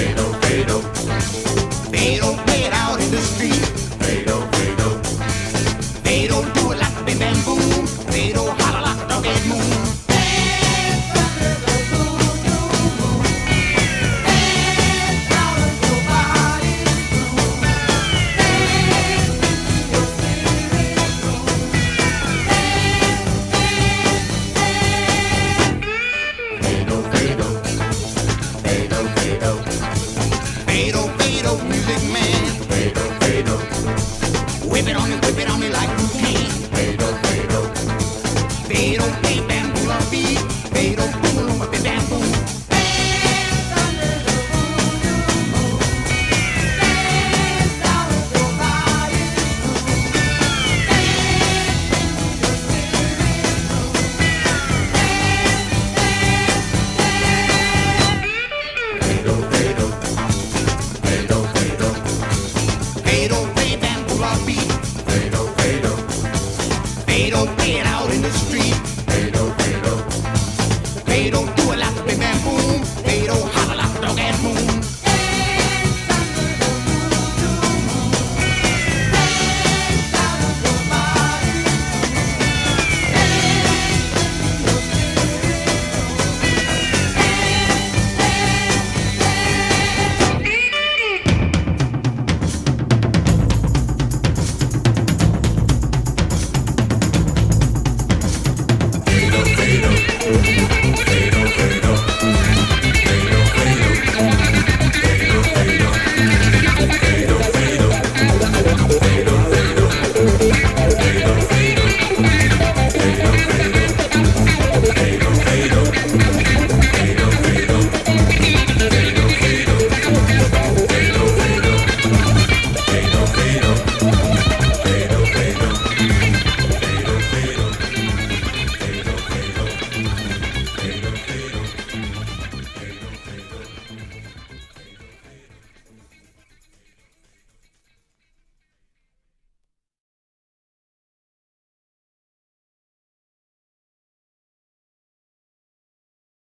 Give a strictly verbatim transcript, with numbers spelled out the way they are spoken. Fredo, Fredo.